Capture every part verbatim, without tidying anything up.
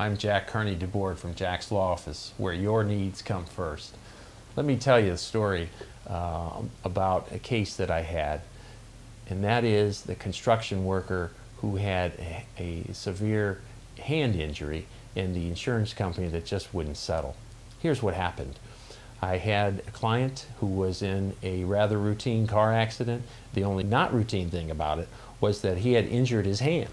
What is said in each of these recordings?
I'm Jack Carney-DeBord from Jack's Law Office, where your needs come first. Let me tell you a story uh, about a case that I had, and that is the construction worker who had a, a severe hand injury and the insurance company that just wouldn't settle. Here's what happened. I had a client who was in a rather routine car accident. The only not routine thing about it was that he had injured his hand,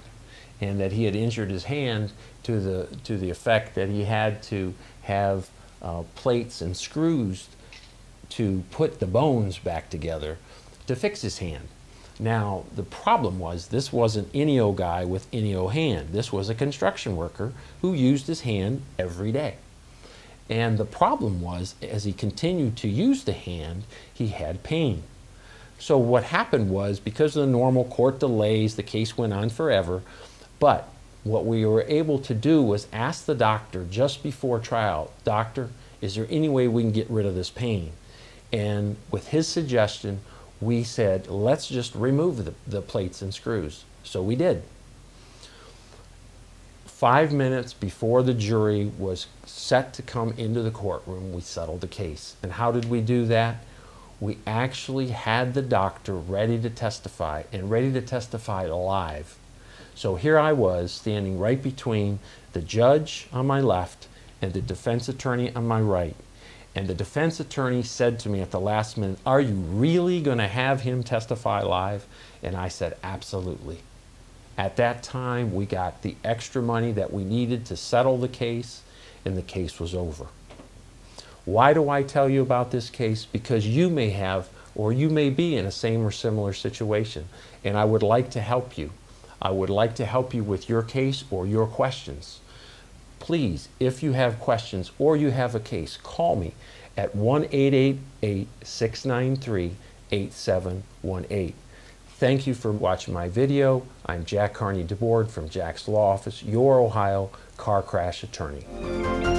and that he had injured his hand to the, to the effect that he had to have uh, plates and screws to put the bones back together to fix his hand. Now, the problem was this wasn't any old guy with any old hand. This was a construction worker who used his hand every day. And the problem was, as he continued to use the hand, he had pain. So what happened was, because of the normal court delays, the case went on forever. But what we were able to do was ask the doctor just before trial, "Doctor, is there any way we can get rid of this pain?" And with his suggestion, we said, let's just remove the, the plates and screws. So we did. Five minutes before the jury was set to come into the courtroom, we settled the case. And how did we do that? We actually had the doctor ready to testify, and ready to testify live. So here I was standing right between the judge on my left and the defense attorney on my right. And the defense attorney said to me at the last minute, "Are you really going to have him testify live?" And I said, "Absolutely." At that time, we got the extra money that we needed to settle the case, and the case was over. Why do I tell you about this case? Because you may have, or you may be in a same or similar situation, and I would like to help you. I would like to help you with your case or your questions. Please, if you have questions or you have a case, call me at one eight eight eight, six nine three, eight seven one eight. Thank you for watching my video. I'm Jack Carney-DeBord from Jack's Law Office, your Ohio car crash attorney.